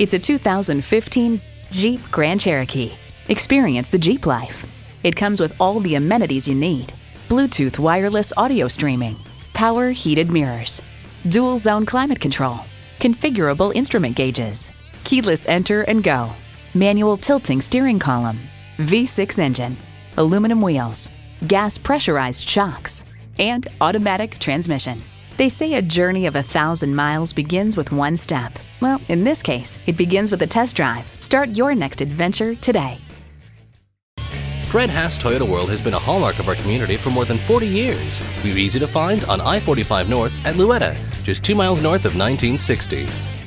It's a 2015 Jeep Grand Cherokee. Experience the Jeep life. It comes with all the amenities you need: Bluetooth wireless audio streaming, power heated mirrors, dual zone climate control, configurable instrument gauges, keyless enter and go, manual tilting steering column, V6 engine, aluminum wheels, gas pressurized shocks, and automatic transmission. They say a journey of 1,000 miles begins with one step. Well, in this case, it begins with a test drive. Start your next adventure today. Fred Haas Toyota World has been a hallmark of our community for more than 40 years. We're easy to find on I-45 North at Louetta, just 2 miles north of 1960.